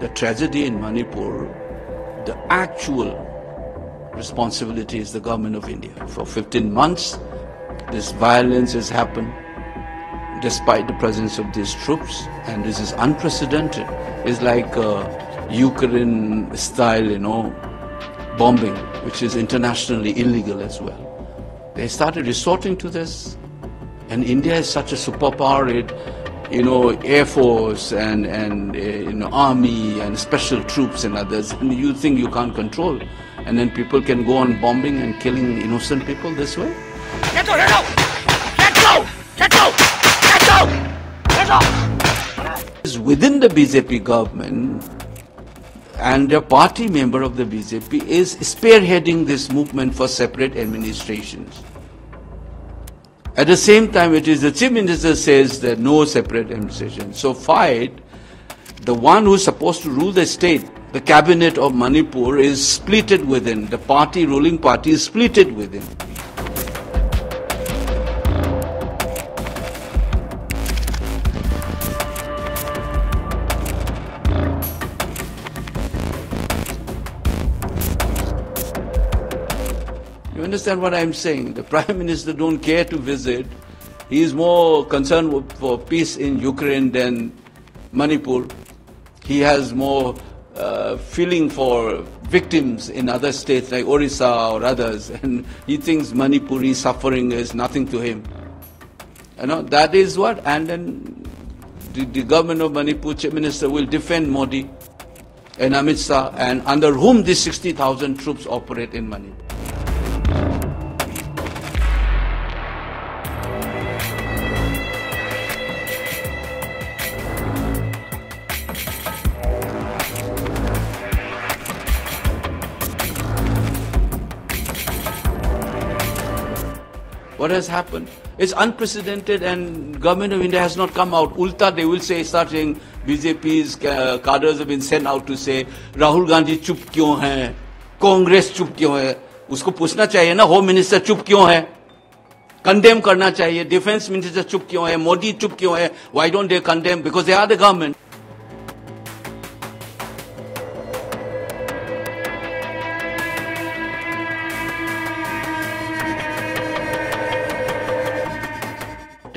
the tragedy in Manipur, the actual responsibility is the government of India. For 15 months, this violence has happened despite the presence of these troops, and this is unprecedented. It's like Ukraine style, bombing, which is internationally illegal as well. They started resorting to this, and India is such a superpower. Air Force and army and special troops and others, and you think you can't control, and then people can go on bombing and killing innocent people this way? Get go! Get go! Get go! Get go! Get go! Within the BJP government, and a party member of the BJP is spearheading this movement for separate administrations. At the same time, it is the Chief Minister says that no separate administration. So fight, the one who is supposed to rule the state, the cabinet of Manipur, is splitted within. The party, ruling party, is splitted within. You understand what I am saying? The Prime Minister don't care to visit. He is more concerned for peace in Ukraine than Manipur. He has more feeling for victims in other states like Orissa or others, and he thinks Manipuri suffering is nothing to him. That is what. And then the government of Manipur, Chief Minister, will defend Modi and Amit Shah, and under whom these 60,000 troops operate in Manipur. What has happened? It's unprecedented, and government of India has not come out. Ulta, they will say, start saying, BJP's cadres have been sent out to say, Rahul Gandhi chup kyon hai? Congress chup kyon hai? Usko puchna chahiye na, Home Minister chup kyon hai? Condemn karna chahiye. Defense Minister chup kyon hai? Modi chup kyon hai? Why don't they condemn? Because they are the government.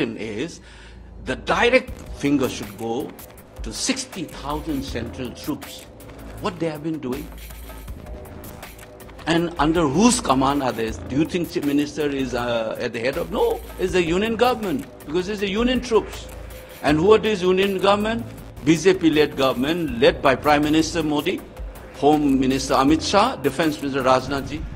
Is the direct finger should go to 60,000 central troops, what they have been doing, and under whose command are they? Do you think Chief Minister is at the head of? No, it's the union government, because it's the union troops. And who are this union government? BJP-led government, led by Prime Minister Modi, Home Minister Amit Shah, Defence Minister Rajnath Singh.